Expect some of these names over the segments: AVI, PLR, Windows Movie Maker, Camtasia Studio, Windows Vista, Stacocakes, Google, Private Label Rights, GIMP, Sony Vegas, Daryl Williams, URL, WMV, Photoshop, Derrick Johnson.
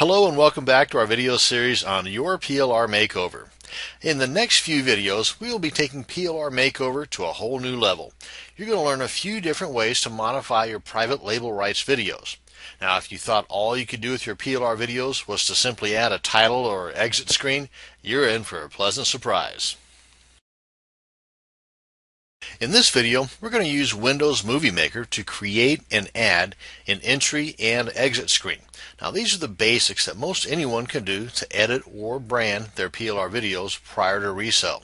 Hello and welcome back to our video series on your PLR makeover. In the next few videos, we will be taking PLR makeover to a whole new level. You're going to learn a few different ways to modify your private label rights videos. Now, if you thought all you could do with your PLR videos was to simply add a title or exit screen, you're in for a pleasant surprise. In this video, we're going to use Windows Movie Maker to create and add an entry and exit screen. Now, these are the basics that most anyone can do to edit or brand their PLR videos prior to resale.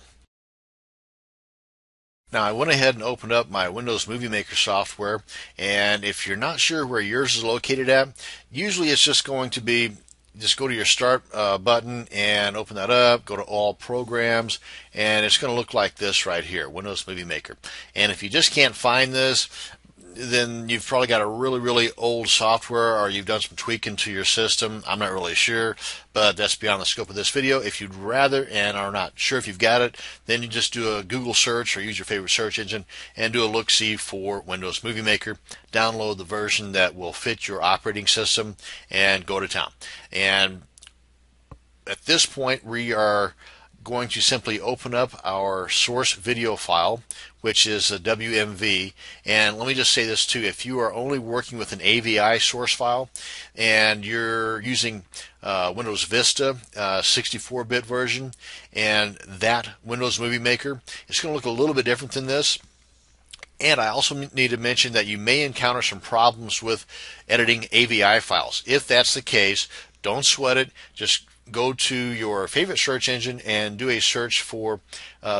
Now, I went ahead and opened up my Windows Movie Maker software, and if you're not sure where yours is located at, usually it's just going to be just go to your start button and open that up, go to all programs, and it's going to look like this right here, Windows Movie Maker. And if you just can't find this, then you've probably got a really old software, or you've done some tweaking to your system. I'm not really sure, but that's beyond the scope of this video. If you'd rather and are not sure if you've got it, then you just do a Google search or use your favorite search engine and do a look-see for Windows Movie Maker. Download the version that will fit your operating system and go to town. And at this point, we are going to simply open up our source video file, which is a WMV. And let me just say this too, if you are only working with an AVI source file and you're using Windows Vista 64-bit version and that Windows Movie Maker, it's going to look a little bit different than this. And I also need to mention that you may encounter some problems with editing AVI files. If that's the case, don't sweat it. Just go to your favorite search engine and do a search for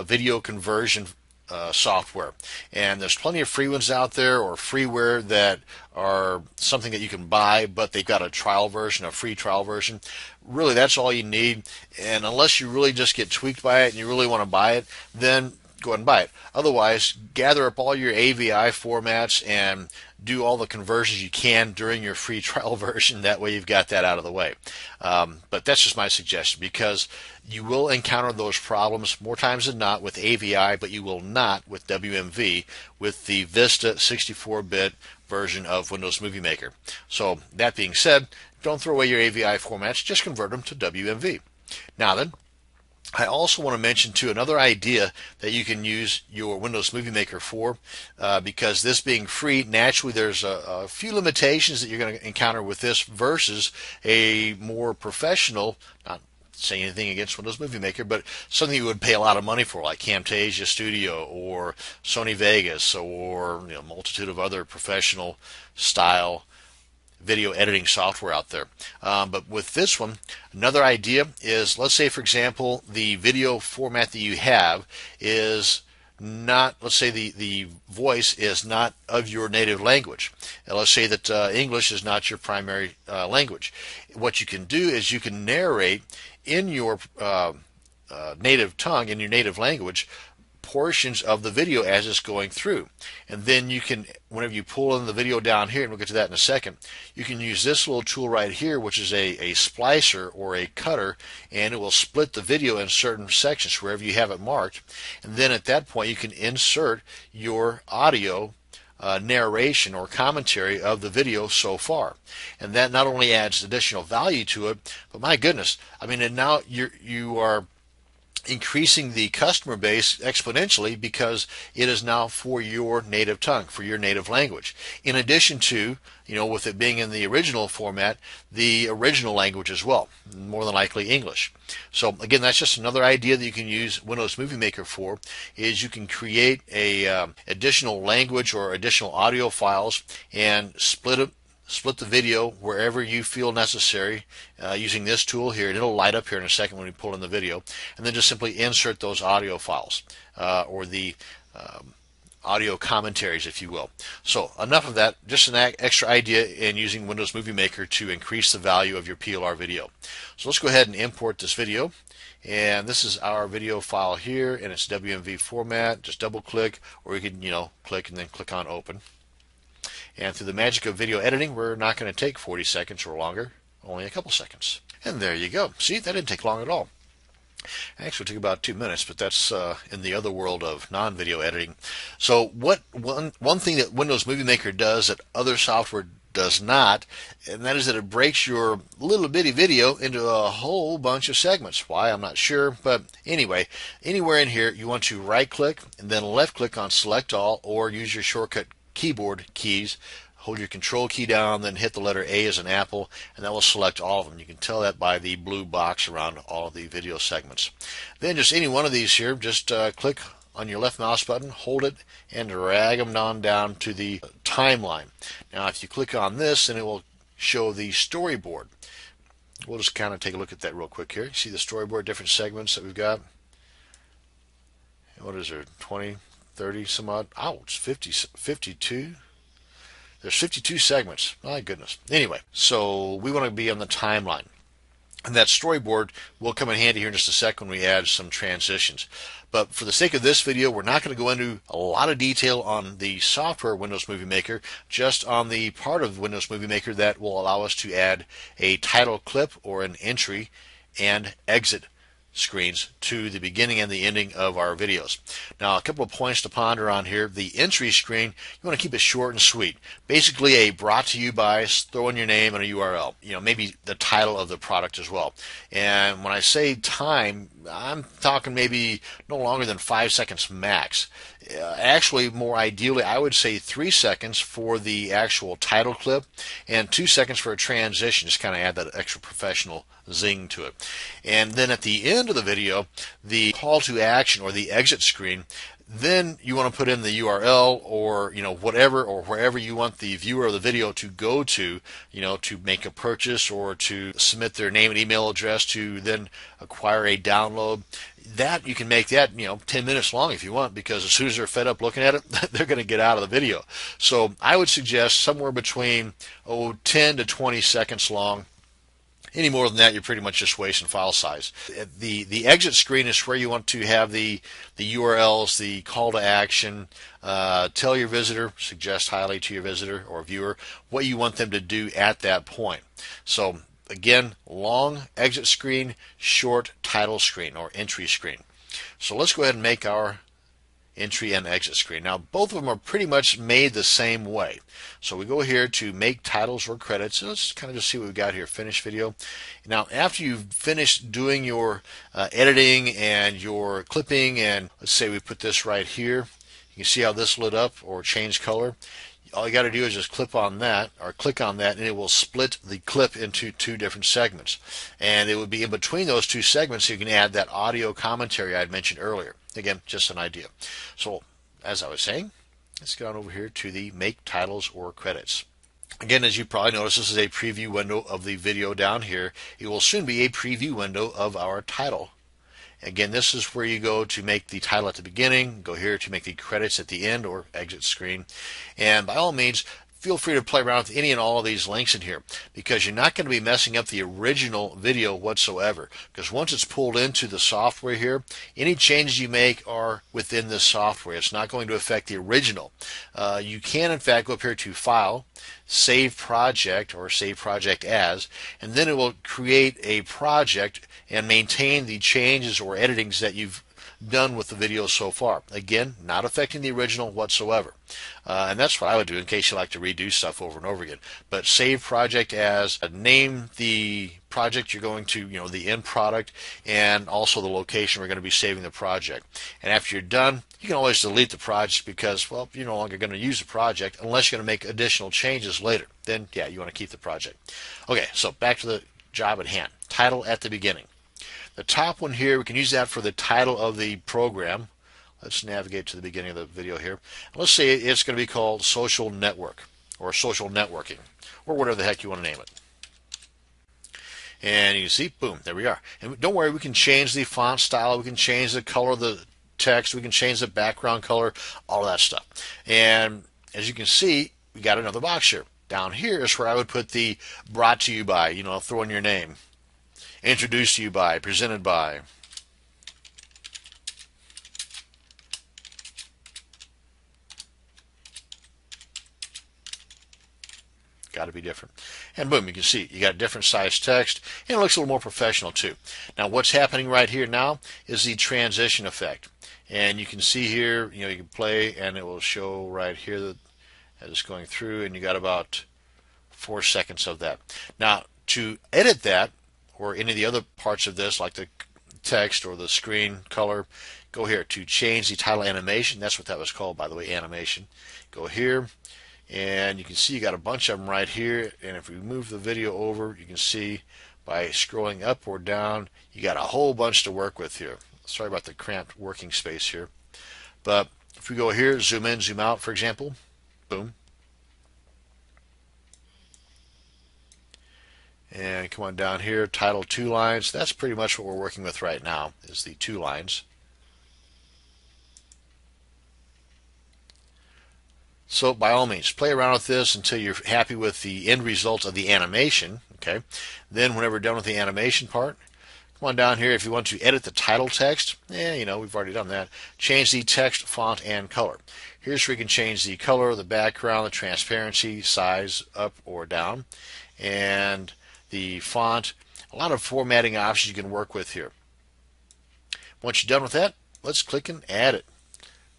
video conversion software. And there's plenty of free ones out there, or freeware, that are something that you can buy, but they've got a trial version, a free trial version. Really, that's all you need. And unless you really just get tweaked by it and you really want to buy it, then go ahead and buy it. Otherwise, gather up all your AVI formats and do all the conversions you can during your free trial version. That way you've got that out of the way. But that's just my suggestion, because you will encounter those problems more times than not with AVI, but you will not with WMV, with the Vista 64-bit version of Windows Movie Maker. So that being said, don't throw away your AVI formats, just convert them to WMV. Now then, I also want to mention too another idea that you can use your Windows Movie Maker for, because this being free, naturally there's a few limitations that you're going to encounter with this versus a more professional, not saying anything against Windows Movie Maker, but something you would pay a lot of money for, like Camtasia Studio or Sony Vegas, or a multitude of other professional style video editing software out there. But with this one, another idea is, let's say for example the video format that you have is not, let's say the voice is not of your native language. And let's say that English is not your primary language. What you can do is you can narrate in your native tongue, in your native language, portions of the video as it's going through. And then you can, whenever you pull in the video down here, and we'll get to that in a second, you can use this little tool right here, which is a splicer or a cutter, and it will split the video in certain sections wherever you have it marked. And then at that point you can insert your audio narration or commentary of the video so far. And that not only adds additional value to it, but my goodness, I mean, and now you are increasing the customer base exponentially, because it is now for your native tongue, for your native language. In addition to, with it being in the original format, the original language as well, more than likely English. So again, that's just another idea that you can use Windows Movie Maker for, is you can create a additional language or additional audio files and split the video wherever you feel necessary using this tool here, and it'll light up here in a second when we pull in the video, and then just simply insert those audio files or the audio commentaries, if you will. So enough of that, just an extra idea in using Windows Movie Maker to increase the value of your PLR video. So let's go ahead and import this video, and this is our video file here, and it's WMV format. Just double click, or you can click and then click on open. And through the magic of video editing, we're not going to take 40 seconds or longer, only a couple seconds. And there you go. See, that didn't take long at all. Actually, it took about 2 minutes, but that's in the other world of non-video editing. So what one thing that Windows Movie Maker does that other software does not, and that is that it breaks your little bitty video into a whole bunch of segments. Why, I'm not sure, but anyway, anywhere in here you want to right click and then left click on select all, or use your shortcut keyboard keys. Hold your control key down, then hit the letter A as in apple, and that will select all of them. You can tell that by the blue box around all of the video segments. Then just any one of these here, just click on your left mouse button, hold it, and drag them on down to the timeline. Now if you click on this, then it will show the storyboard. We'll just kind of take a look at that real quick here. See the storyboard, different segments that we've got. What is there, 20, 30, some odd, ouch, 50, 52? There's 52 segments. My goodness. Anyway, so we want to be on the timeline. And that storyboard will come in handy here in just a second when we add some transitions. But for the sake of this video, we're not going to go into a lot of detail on the software Windows Movie Maker, just on the part of Windows Movie Maker that will allow us to add a title clip or an entry and exit screens to the beginning and the ending of our videos. Now a couple of points to ponder on here. The entry screen, you want to keep it short and sweet. Basically a brought to you by, throw in your name and a URL. You know, maybe the title of the product as well. And when I say time, I'm talking maybe no longer than 5 seconds max. Actually, more ideally, I would say 3 seconds for the actual title clip and 2 seconds for a transition. Just kind of add that extra professional zing to it. And then at the end of the video, the call to action or the exit screen, then you want to put in the URL or, you know, whatever or wherever you want the viewer of the video to go to, you know, to make a purchase or to submit their name and email address to then acquire a download. That you can make that, you know, 10 minutes long if you want, because as soon as they're fed up looking at it, they're going to get out of the video. So I would suggest somewhere between 10 to 20 seconds long. Any more than that, you're pretty much just wasting file size. The exit screen is where you want to have the URLs, the call to action, tell your visitor, suggest highly to your visitor or viewer what you want them to do at that point. So again, long exit screen, short title screen or entry screen. So let's go ahead and make our entry and exit screen. Now both of them are pretty much made the same way. So we go here to make titles or credits. Let's kind of just see what we've got here. Finish video. Now after you've finished doing your editing and your clipping, and let's say we put this right here. You can see how this lit up or changed color. All you got to do is just click on that, and it will split the clip into two different segments. And it would be in between those two segments you can add that audio commentary I had mentioned earlier. Again, just an idea. So, as I was saying, let's get on over here to the Make Titles or Credits. Again, as you probably noticed, this is a preview window of the video down here. It will soon be a preview window of our title. Again, this is where you go to make the title at the beginning, go here to make the credits at the end or exit screen. And by all means, feel free to play around with any and all of these links in here, because you're not going to be messing up the original video whatsoever, because once it's pulled into the software here, any changes you make are within this software. It's not going to affect the original. You can in fact go up here to File, Save Project or Save Project As, and then it will create a project and maintain the changes or editings that you've done with the video so far. Again, not affecting the original whatsoever. And that's what I would do in case you like to redo stuff over and over again. But save project as, name the project you're going to, you know, the end product, and also the location we're going to be saving the project. And after you're done, you can always delete the project, because, well, you're no longer going to use the project unless you're going to make additional changes later. Then, yeah, you want to keep the project. Okay, so back to the job at hand. Title at the beginning. The top one here, we can use that for the title of the program. Let's navigate to the beginning of the video here. Let's say it's going to be called Social Network or Social Networking or whatever the heck you want to name it. And you can see, boom, there we are. And don't worry, we can change the font style, we can change the color of the text, we can change the background color, all that stuff. And as you can see, we got another box here. Down here is where I would put the brought to you by, you know, throw in your name. Introduced to you by, presented by. Got to be different. And boom, you can see you got different size text, and it looks a little more professional too. Now what's happening right here now is the transition effect. And you can see here, you know, you can play, and it will show right here that it's going through, and you got about 4 seconds of that. Now, to edit that or any of the other parts of this, like the text or the screen color, go here to change the title animation. That's what that was called, by the way, animation. Go here, and you can see you got a bunch of them right here. And if we move the video over, you can see by scrolling up or down, you got a whole bunch to work with here. Sorry about the cramped working space here. But if we go here, zoom in, zoom out, for example, boom. And come on down here, title 2 lines. That's pretty much what we're working with right now, is the 2 lines. So by all means, play around with this until you're happy with the end result of the animation. Okay. Then whenever we're done with the animation part, come on down here. If you want to edit the title text, we've already done that. Change the text, font, and color. Here's where you can change the color, the background, the transparency, size, up or down, and the font. A lot of formatting options you can work with here. Once you're done with that, let's click and add it.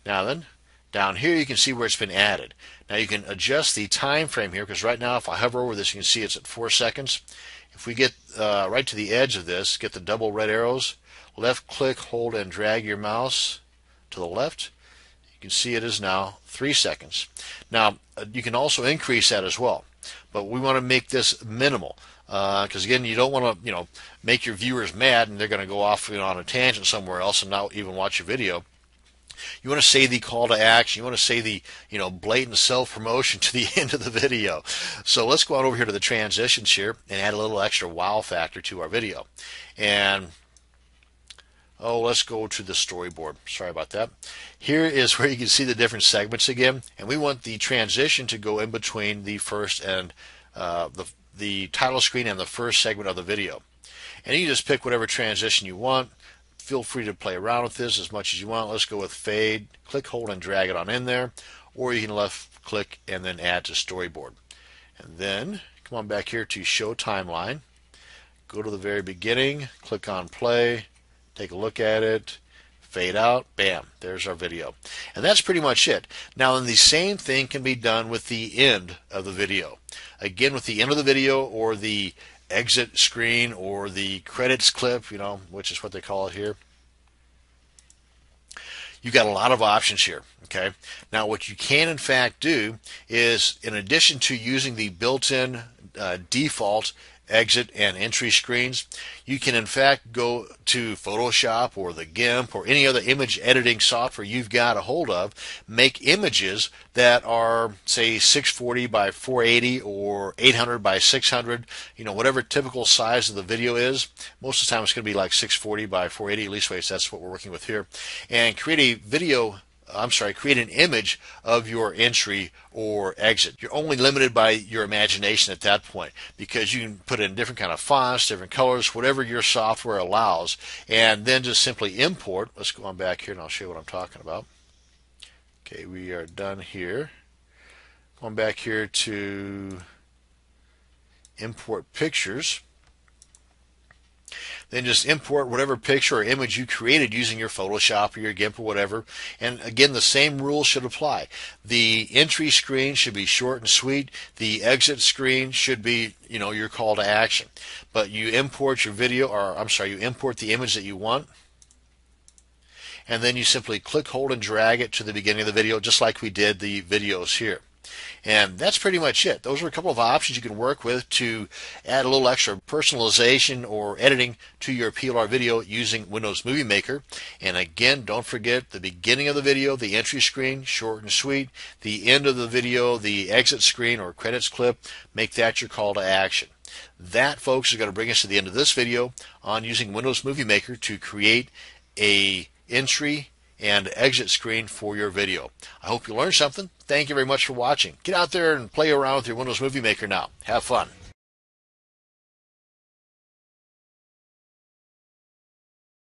Now then, down here you can see where it's been added. Now you can adjust the time frame here, because right now if I hover over this, you can see it's at 4 seconds. If we get right to the edge of this, get the double red arrows, left click, hold, and drag your mouse to the left. You can see it is now 3 seconds. Now you can also increase that as well, but we want to make this minimal, because again, you don't want to make your viewers mad and they're going to go off on a tangent somewhere else and not even watch your video. You want to say the call to action. You want to say the blatant self-promotion to the end of the video. So let's go on over here to the transitions here and add a little extra wow factor to our video. And let's go to the storyboard. Sorry about that. Here is where you can see the different segments again, and we want the transition to go in between the first and the title screen and the first segment of the video. And you just pick whatever transition you want. Feel free to play around with this as much as you want. Let's go with fade. Click, hold, and drag it on in there, or you can left click and then add to storyboard. And then come on back here to show timeline. Go to the very beginning. Click on play. Take a look at it, fade out, bam, there's our video. And that's pretty much it. Now then, the same thing can be done with the end of the video. Again, with the end of the video or the exit screen or the credits clip, which is what they call it here. You've got a lot of options here, okay? Now what you can in fact do is, in addition to using the built-in default exit and entry screens, you can in fact go to Photoshop or the GIMP or any other image editing software you've got a hold of, make images that are say 640 by 480 or 800 by 600, whatever typical size of the video is. Most of the time it's going to be like 640 by 480, leastways that's what we're working with here, and create a video. I'm sorry, create an image of your entry or exit. You're only limited by your imagination at that point, because you can put in different kind of fonts, different colors, whatever your software allows, and then just simply import. Let's go on back here and I'll show you what I'm talking about. Okay, we are done here. Going back here to import pictures. Then just import whatever picture or image you created using your Photoshop or your GIMP or whatever. And again, the same rules should apply. The entry screen should be short and sweet. The exit screen should be, your call to action. But you import your video, or I'm sorry, you import the image that you want. And then you simply click, hold, and drag it to the beginning of the video, just like we did the videos here. And that's pretty much it. Those are a couple of options you can work with to add a little extra personalization or editing to your PLR video using Windows Movie Maker. And again, don't forget the beginning of the video, the entry screen, short and sweet. The end of the video, the exit screen or credits clip, make that your call to action. That, folks, is going to bring us to the end of this video on using Windows Movie Maker to create a entry and exit screen for your video. I hope you learned something. Thank you very much for watching. Get out there and play around with your Windows Movie Maker now. Have fun.